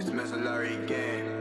It's Mezulari again.